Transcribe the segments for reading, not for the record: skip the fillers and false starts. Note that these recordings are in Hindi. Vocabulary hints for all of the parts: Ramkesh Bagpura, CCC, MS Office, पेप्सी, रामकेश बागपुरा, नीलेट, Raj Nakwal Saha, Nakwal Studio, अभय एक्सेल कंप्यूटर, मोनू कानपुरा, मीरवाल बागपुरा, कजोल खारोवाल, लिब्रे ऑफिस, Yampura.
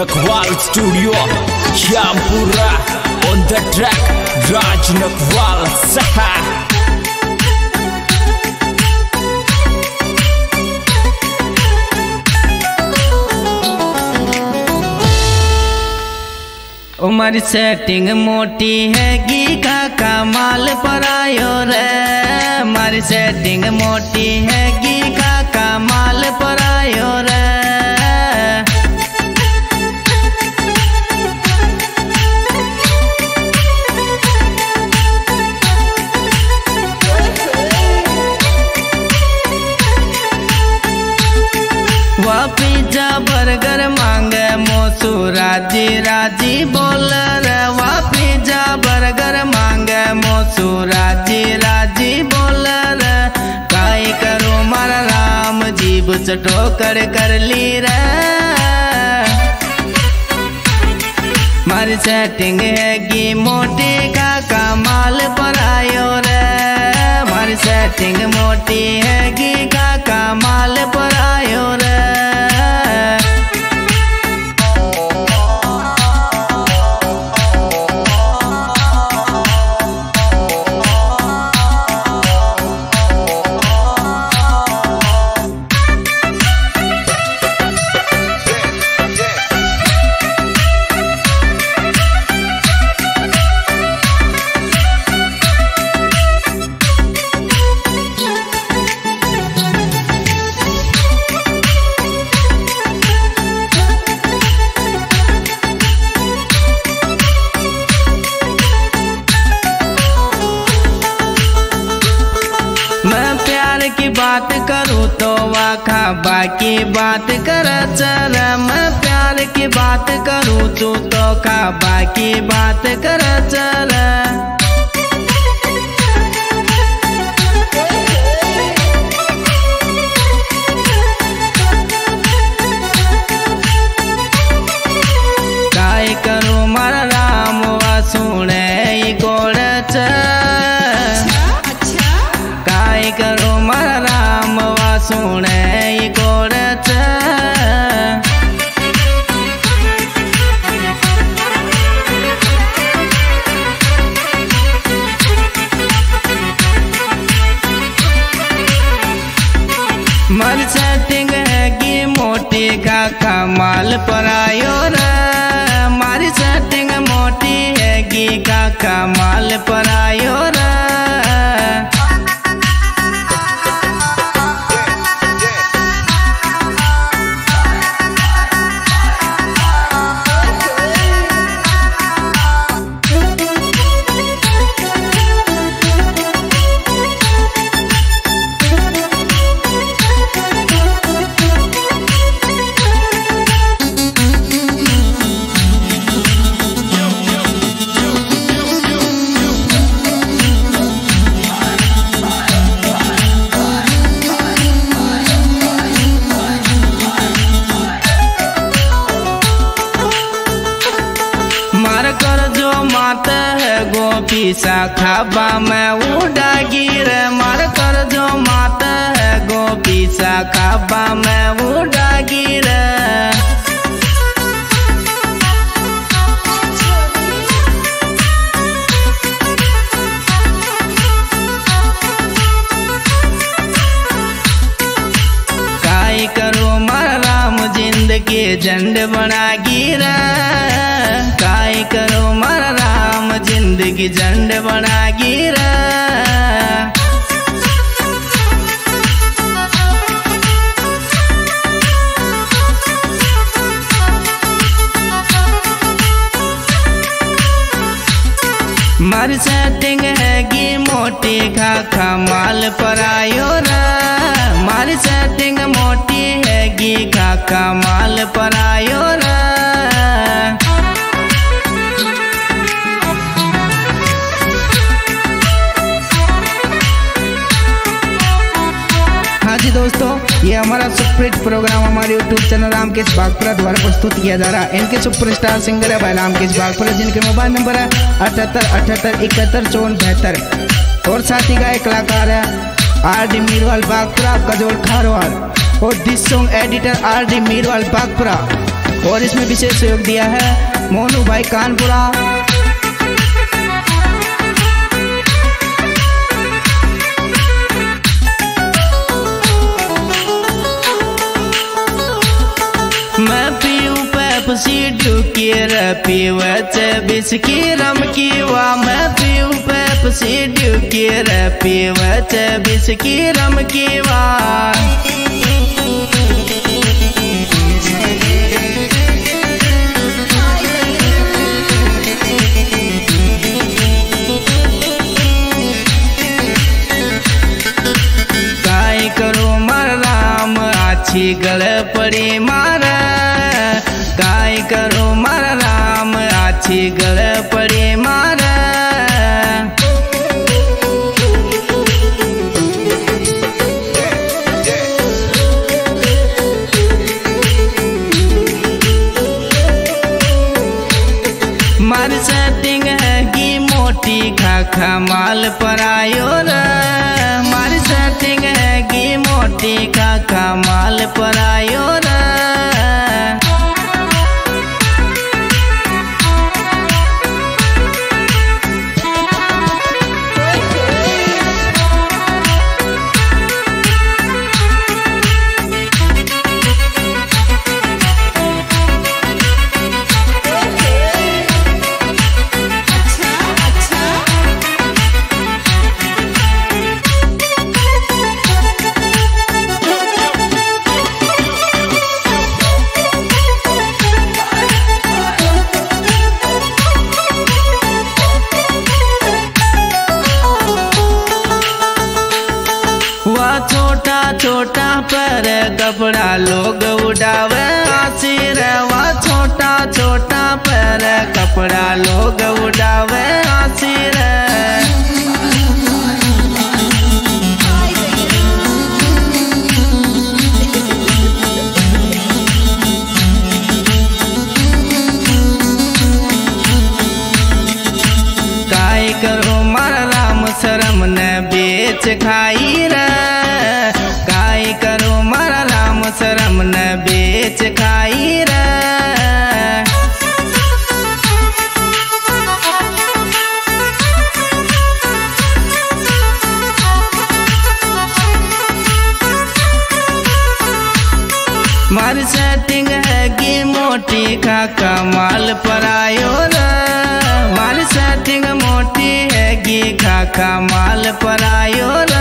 Nakwal Studio, Yampura on the track, Raj Nakwal Saha. उमर सेटिंग मोटी है गी का कमाल परायो रे, उमर सेटिंग मोटी है गी का कमाल परायो रे। वह पिज्जा बर्गर मांगे मोसू राजी राजी बोल रे, वह पिज्जा बर्गर मांगे मोसू राजी राजी बोल रे। काई करो मारा राम जीभ से ठोकर कर ली रे, मारी सेटिंग हैगी मोटी का कमाल पर आयो रे, मारी सेटिंग मोटी हैगी का कमाल पर आयो रे। की बात करूँ तो वाखा बाकी बात कर चल, मैं प्यार की बात करूँ तू तो खा बाकी बात कर चल। काय करूँ मारा राम वा सुने गोड़ चल, करो मारा राम वा सुने गोड़ चा। मर सेटिंग हैगी मोटी का कमाल पर आयो रे, मारी सेटिंग मोटी हैगी का कमाल पर आयो रे। गोपी शाखा बा मैं उड़ा गिर, मार कर जो माता है गोपी शाखा बा मैं उड़ा गिर। काय करो मारा राम जिंदगी झंड बना गिर, काय करो मारा जिंदगी झंड बना गिरा। मर सेटिंग हैगी मोटी का कमाल पर आयो रे, मर सेटिंग मोटी हैगी का कमाल पर आयो रे। दोस्तों ये हमारा सुपरहिट प्रोग्राम हमारे यूट्यूब चैनल रामकेश बागपुरा द्वारा प्रस्तुत किया जा रहा है। इनके सुपरस्टार सिंगर है भाई रामकेश बागपुरा, जिनके मोबाइल नंबर है 78 78 71 54। और साथी गाय कलाकार है RD मीरवाल बागपुरा, कजोल खारोवाल। और this song editor RD मीरवाल बागपुरा। और इसमें विशेष सहयोग दिया है मोनू भाई कानपुरा, मैं पीऊँ पेप्सी ढूँके रह पीवत बिस्की रम कीवा काई करूँ मार राम आछी गल पड़ी मार, काई करूँ मार राम आछी गल पड़ी मार। मार सेटिंग है कि मोटी खाखा माल पर आयो रे, मार सेटिंग है कि मोटी खाखा माल पर आयो रे। छोटा छोटा पर कपड़ा लोग उड़ावे आशीरवा, छोटा छोटा पर कपड़ा लोग उड़ावे आशीर। काई करो मार राम शरम ने बेच खाई रे, शरम न बेच खाई रे। मार सेटिंग है कि मोटी का कमाल पर आयो रे, मार सेटिंग मोटी है कि का कमाल पर आयो रे।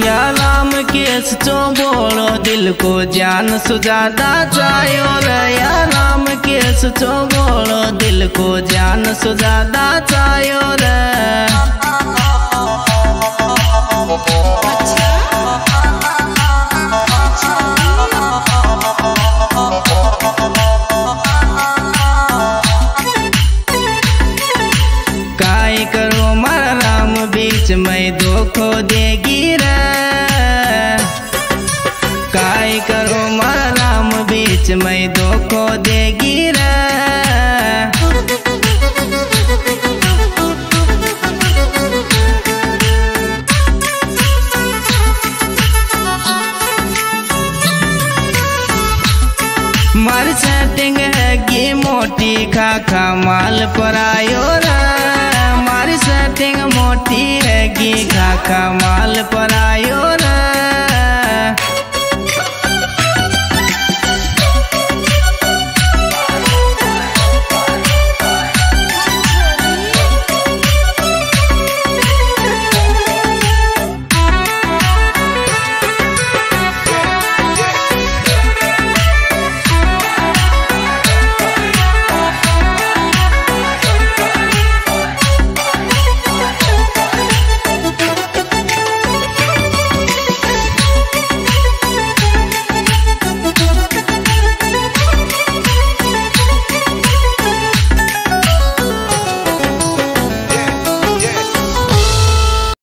या रामकेश जो बोलो दिल को जान सुजाता चायो रे, या रामकेश जो बोलो दिल को जान सुजाता चायो रे। काई करो मार राम बीच में धोखो देगी रे, काई करो मार राम बीच में धोखो देगी रे। मार सेटिंग है कि मोटी खाखा माल पर आयो रे, मार सेटिंग मोटी है कि खाखा माल पर आयो रे।